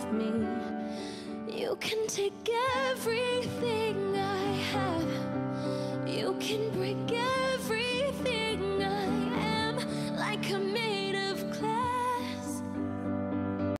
of me. You can take everything I have, you can break everything.